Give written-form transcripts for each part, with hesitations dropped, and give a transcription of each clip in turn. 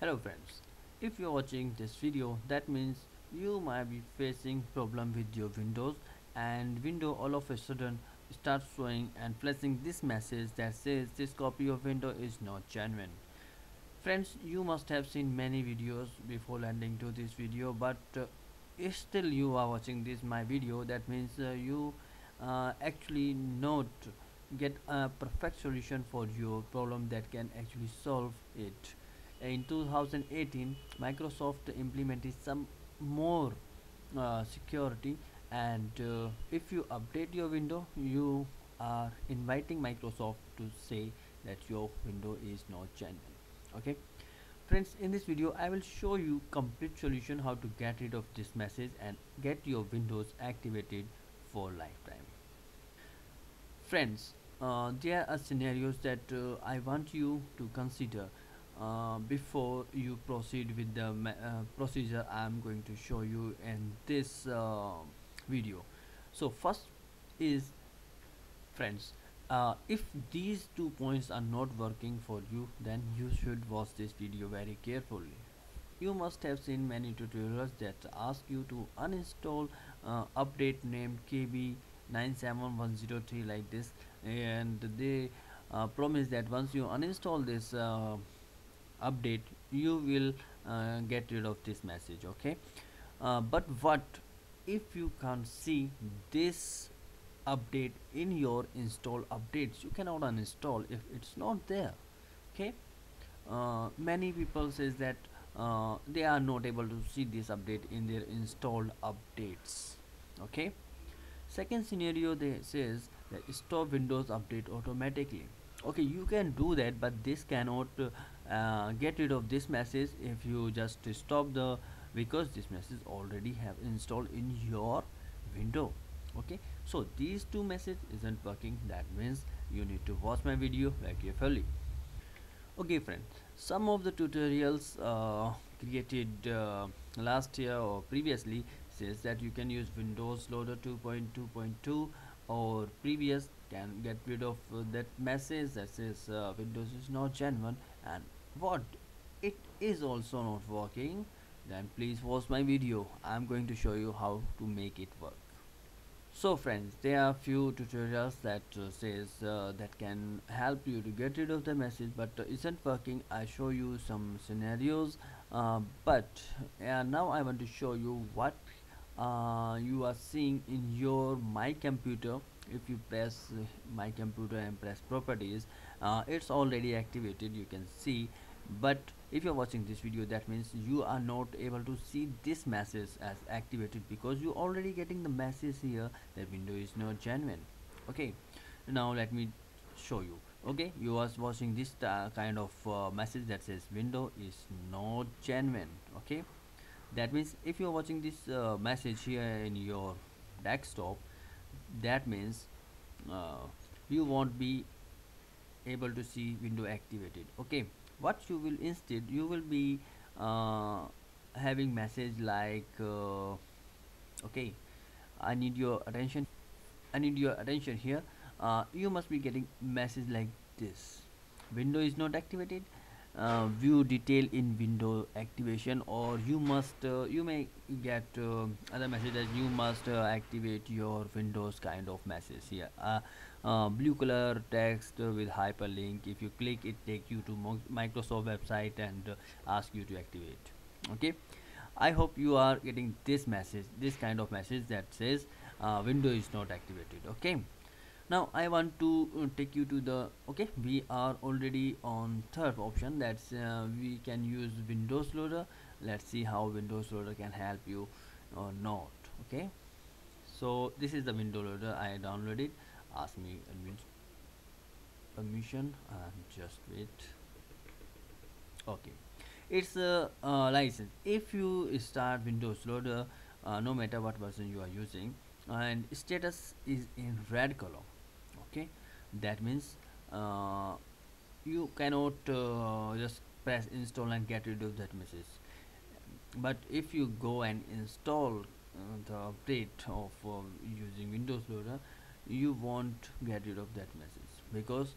Hello friends, if you're watching this video, that means you might be facing problem with your Windows, and Windows all of a sudden starts showing and flashing this message that says this copy of Windows is not genuine. Friends, you must have seen many videos before landing to this video, but if still you are watching this my video, that means you actually not get a perfect solution for your problem that can actually solve it. In 2018, Microsoft implemented some more security, and if you update your window, you are inviting Microsoft to say that your window is not genuine. Okay friends, in this video I will show you complete solution how to get rid of this message and get your Windows activated for lifetime. Friends, there are scenarios that I want you to consider before you proceed with the procedure I'm going to show you in this video. So first is, friends, if these 2 points are not working for you, then you should watch this video very carefully. You must have seen many tutorials that ask you to uninstall update named KB97103 like this, and they promise that once you uninstall this update, you will get rid of this message. Okay, but what if you can't see this update in your install updates? You cannot uninstall if it's not there. Okay, many people says that they are not able to see this update in their installed updates. Okay, second scenario, they says that stop Windows update automatically. Okay, you can do that, but this cannot get rid of this message if you just stop the, because this message already have installed in your window. Okay, so these two message isn't working. That means you need to watch my video very carefully. Okay friends, some of the tutorials created last year or previously says that you can use Windows Loader 2.2.2 or previous can get rid of that message that says Windows is not genuine, and what it is also not working, then please watch my video. I'm going to show you how to make it work. So friends, there are few tutorials that says that can help you to get rid of the message, but isn't working. I show you some scenarios, now I want to show you what you are seeing in your My Computer. If you press My Computer and press Properties, it's already activated, you can see. But if you're watching this video, that means you are not able to see this message as activated because you already getting the message here that window is not genuine. Okay, now let me show you. Okay, you are watching this kind of message that says window is not genuine. Okay, that means if you're watching this message here in your desktop, that means you won't be able to see window activated. Okay, what you will instead, you will be having message like okay, I need your attention here. You must be getting message like this: window is not activated, view detail in window activation. Or you must you may get other message that you must activate your Windows kind of message here. Blue color text with hyperlink. If you click it, take you to Microsoft website and ask you to activate. Okay, I hope you are getting this message, this kind of message that says window is not activated. Okay, now I want to take you to the, okay, we are already on third option, that's we can use Windows Loader. Let's see how Windows Loader can help you or not. Okay, so this is the Windows Loader I downloaded. Ask me permission and just wait. Okay, it's a license. If you start Windows Loader, no matter what version you are using, and status is in red color. Okay, that means you cannot just press install and get rid of that message. But if you go and install the update of using Windows Loader, you won't get rid of that message because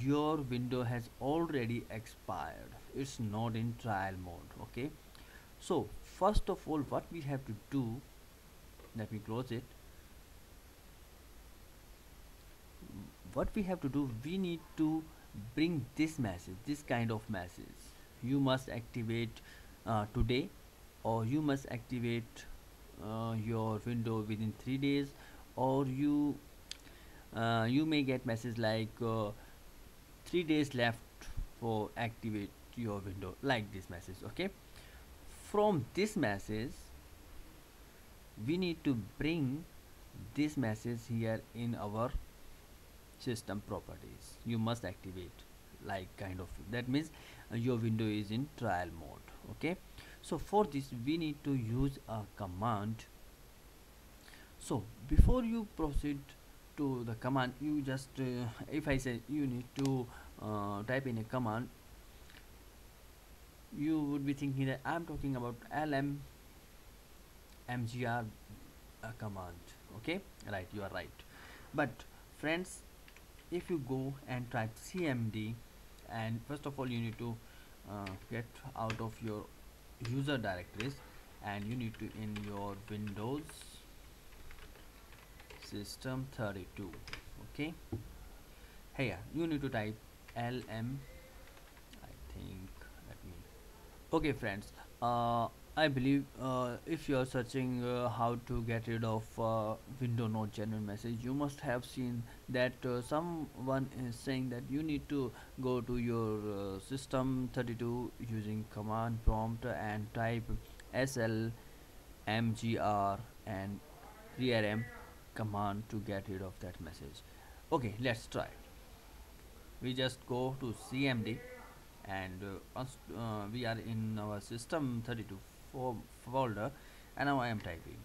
your window has already expired, it's not in trial mode. Okay, so first of all what we have to do, let me close it. What we have to do, we need to bring this message, this kind of message, you must activate today, or you must activate your window within 3 days, or you may get message like 3 days left for activate your window, like this message. Okay, from this message we need to bring this message here in our system properties, you must activate, like kind of, that means your window is in trial mode. Okay, so for this we need to use a command. So before you proceed to the command, you just if I say you need to type in a command, you would be thinking that I'm talking about slmgr command. Okay, right, you are right, but friends, if you go and type cmd, and first of all you need to get out of your user directories, and you need to in your Windows system 32. Okay, here you need to type lm, I think, let me, okay friends, I believe if you are searching how to get rid of window not genuine message, you must have seen that someone is saying that you need to go to your system 32 using command prompt and type slmgr and rm command to get rid of that message. Okay, let's try. We just go to cmd, and we are in our system 32 folder, and now I am typing,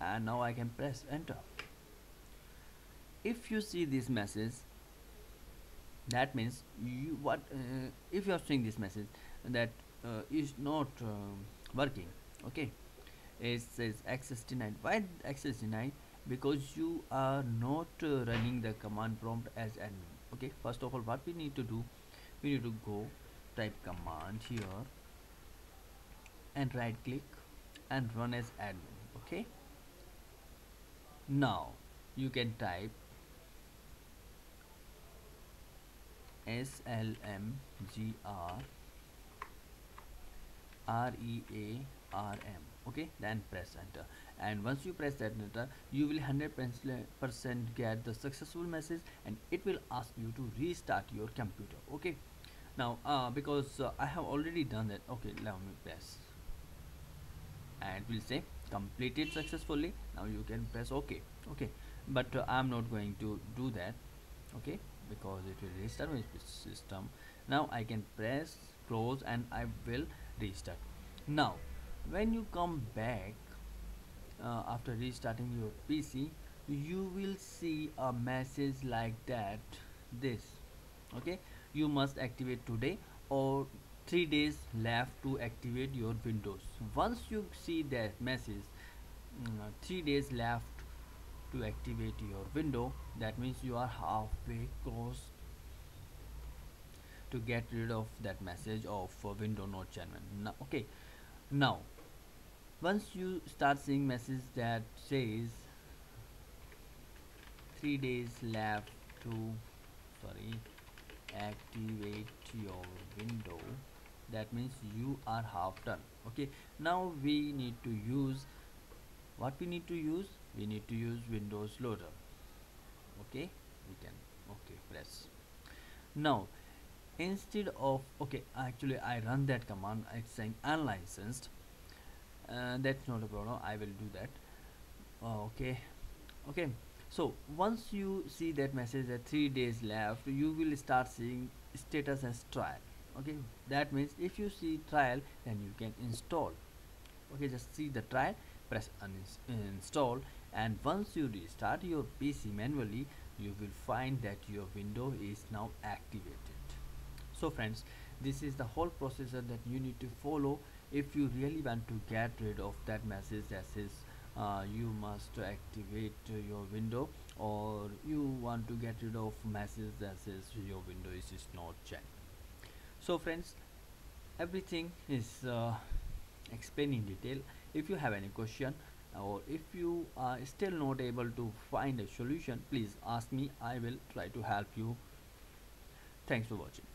and now I can press enter. If you see this message, that means you what if you are seeing this message that is not working. Okay, it says access denied. Why access denied? Because you are not running the command prompt as admin. Okay, first of all what we need to do, we need to go type command here and right click and run as admin. Okay, now you can type slmgr rearm. Okay, then press enter, and once you press that enter, you will 100% get the successful message, and it will ask you to restart your computer. Okay, now because I have already done that. Okay, let me press, and it will say completed successfully. Now you can press OK. Okay, but I'm not going to do that. Okay, because it will restart my system. Now I can press close, and I will restart. Now when you come back after restarting your PC, you will see a message like that, this. Okay, you must activate today, or 3 days left to activate your Windows. Once you see that message 3 days left to activate your window, that means you are halfway close to get rid of that message of window not genuine. Now, okay, now once you start seeing message that says 3 days left to activate your window, that means you are half done. Okay, now we need to use what we need to use, we need to use Windows Loader. Okay, we can, okay, press. Now instead of, okay, actually I run that command, it's saying unlicensed, that's not a problem, I will do that. Okay, okay, so once you see that message that 3 days left, you will start seeing status as trial. Okay, that means if you see trial, then you can install. Okay, just see the trial, press uninstall, and once you restart your PC manually, you will find that your window is now activated. So friends, this is the whole procedure that you need to follow if you really want to get rid of that message that says you must activate your window, or you want to get rid of message that says your window is not checked. So friends, everything is explained in detail. If you have any question or if you are still not able to find a solution, please ask me. I will try to help you. Thanks for watching.